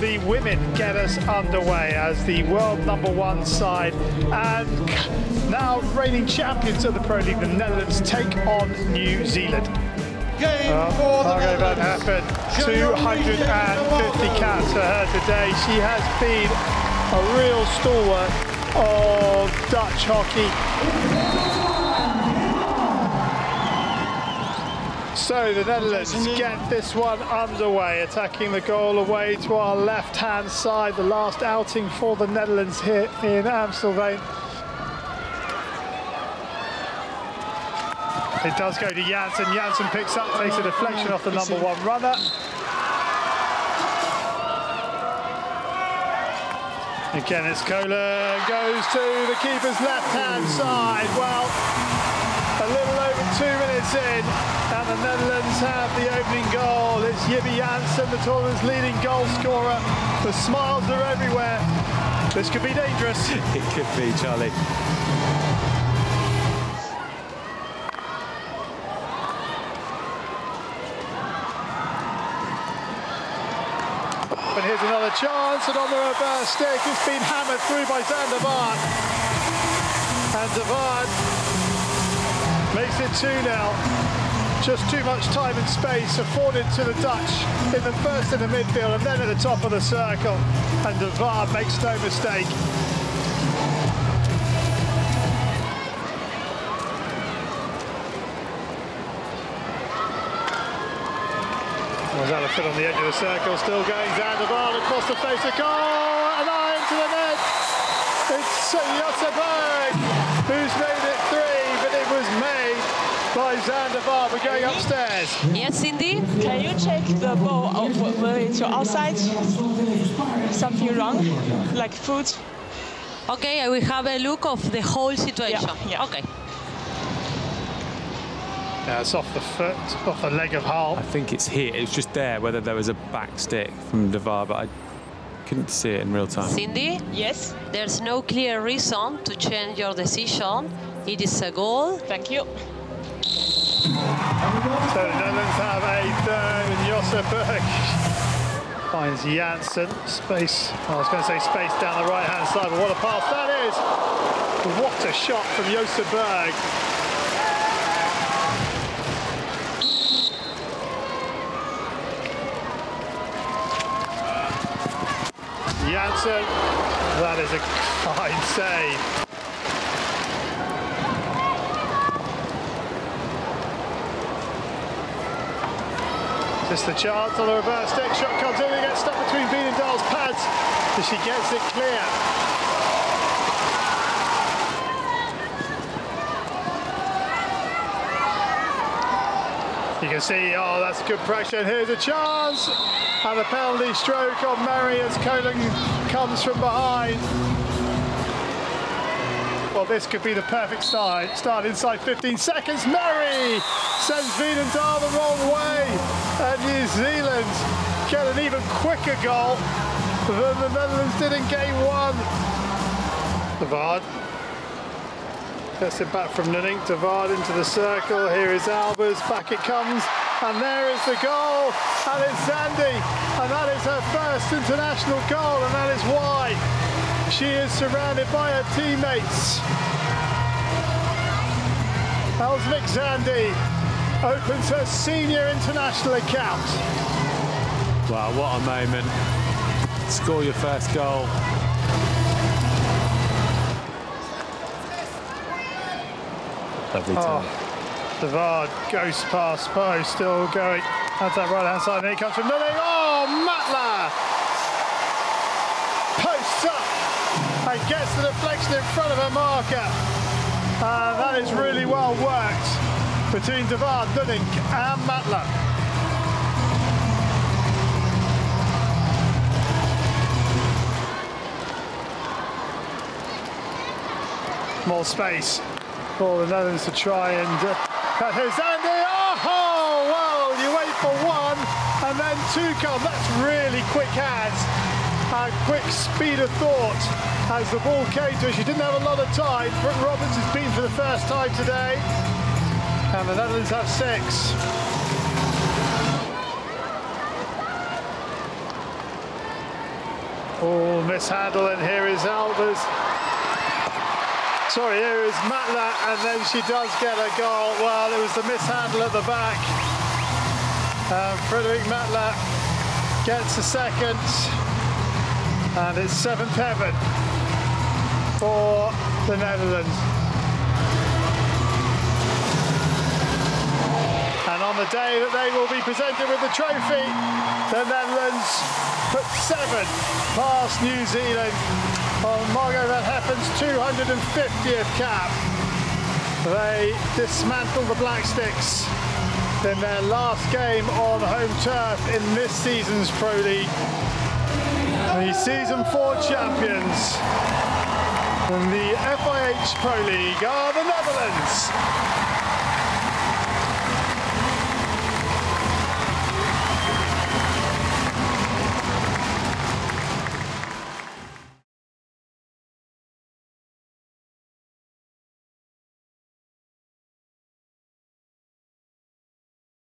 the women get us underway as the world #1 side and now reigning champions of the Pro League, the Netherlands, take on New Zealand. Margot van Happen, 250 caps for her today. She has been a real stalwart of Dutch hockey. So the Netherlands get this one underway, attacking the goal away to our left-hand side. The last outing for the Netherlands here in Amstelveen. It does go to Jansen. Jansen picks up, takes a deflection off the #1 runner. Again, it's Kolen, goes to the keeper's left-hand side. Well, a little over 2 minutes in, and the Netherlands have the opening goal. It's Yibbi Jansen, the tournament's leading goal scorer. The smiles are everywhere. This could be dangerous. It could be, Charlie. But here's another chance, and on the reverse stick, it's been hammered through by Van der Vaart. And De Waal makes it 2-0. Just too much time and space afforded to the Dutch in the first in the midfield and then at the top of the circle. And De Waal makes no mistake. Was that a foot on the edge of the circle? Still going down. De Waal across the face of goal. And eye into the net. It's Jotterberg who's made it 3. By Van der Vaart, we're going upstairs. Yes, Cindy. Can you check the ball to outside? Something wrong, like foot. Okay, I will have a look of the whole situation. Yeah. Okay. Yeah, it's off the foot, off the leg of Hull. I think it's here. It's just there. Whether there was a back stick from De Waal, but I couldn't see it in real time. Cindy. Yes. There's no clear reason to change your decision. It is a goal. Thank you. So the Netherlands have a third, and Jotterberg finds Jansen. Space, I was going to say space down the right-hand side, but what a pass that is! What a shot from Jotterberg. Jansen, that is a fine save. Just the chance on the reverse stick, shot comes in and gets stuck between Wiedendahl's pads as she gets it clear. You can see, oh, that's good pressure. Here's a chance. And the penalty stroke on Mary as Kolen comes from behind. Well, this could be the perfect start inside 15 seconds. Mary sends Wiedendahl the wrong way. And New Zealand get an even quicker goal than the Netherlands did in game 1. De Waal gets it back from Nunnink. De Waal into the circle. Here is Albers. Back it comes. And there is the goal. And it's Zandee. And that is her first international goal. And that is why she is surrounded by her teammates. Vic Zandee opens her senior international account. Wow, what a moment. Score your first goal. Lovely time. Oh, De Waal goes past Poe, still going. That's that right-hand side, and here comes from Nunnink. Oh, Matla! Posts up and gets the deflection in front of her marker. That is really well worked between De Waal, Nunnink and Matla. More space for the Netherlands to try and... Here's Zandee. Oh, well, you wait for one and then two come. That's really quick hands and quick speed of thought as the ball came to her. She didn't have a lot of time. Brooke Roberts has been for the first time today. And the Netherlands have 6. Oh, mishandle, and here is Albers. Sorry, here is Matla, and then she does get a goal. Well, it was the mishandle at the back. Frederic Matla gets a second, and it's 7th heaven for the Netherlands. And on the day that they will be presented with the trophy, the Netherlands put 7 past New Zealand on Margot Van Heffen's 250th cap. They dismantled the Black Sticks in their last game on home turf in this season's Pro League. The season 4 champions in the FIH Pro League are the Netherlands.